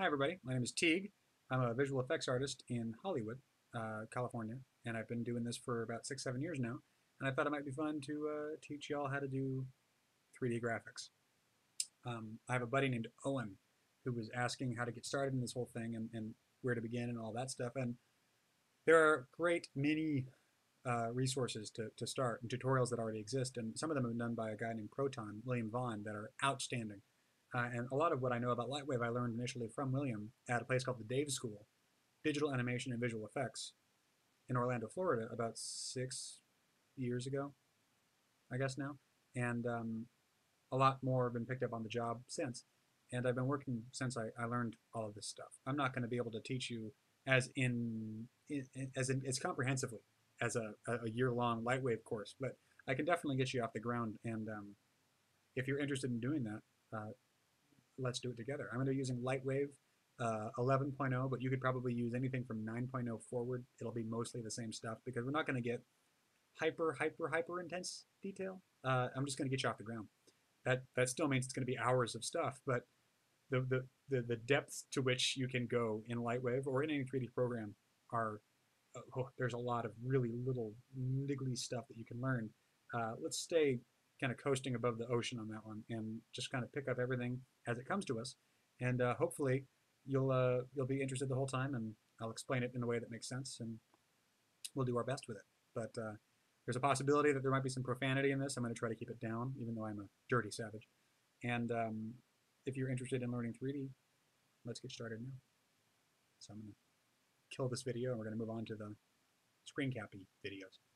Hi everybody, my name is Teague. I'm a visual effects artist in Hollywood, California, and I've been doing this for about 6-7 years now, and I thought it might be fun to teach y'all how to do 3D graphics. I have a buddy named Owen who was asking how to get started in this whole thing and where to begin and all that stuff, and there are great many resources to start and tutorials that already exist, and some of them have been done by a guy named Proton, William Vaughn, that are outstanding. And a lot of what I know about Lightwave I learned initially from William at a place called the Dave School, Digital Animation and Visual Effects, in Orlando, Florida, about 6 years ago, I guess now. And a lot more have been picked up on the job since. And I've been working since I learned all of this stuff. I'm not going to be able to teach you as comprehensively as a year-long Lightwave course, but I can definitely get you off the ground. And if you're interested in doing that, let's do it together. I'm going to be using Lightwave 11.0, but you could probably use anything from 9.0 forward. It'll be mostly the same stuff because we're not going to get hyper intense detail. I'm just going to get you off the ground. That still means it's going to be hours of stuff, but the depths to which you can go in Lightwave or in any 3D program are, there's a lot of really little niggly stuff that you can learn. Let's stay kind of coasting above the ocean on that one and just kind of pick up everything as it comes to us, and hopefully you'll be interested the whole time, and I'll explain it in a way that makes sense, and we'll do our best with it. But there's a possibility that there might be some profanity in this. I'm going to try to keep it down, even though I'm a dirty savage. And if you're interested in learning 3D, let's get started now. So I'm going to kill this video, and we're going to move on to the screen cappy videos.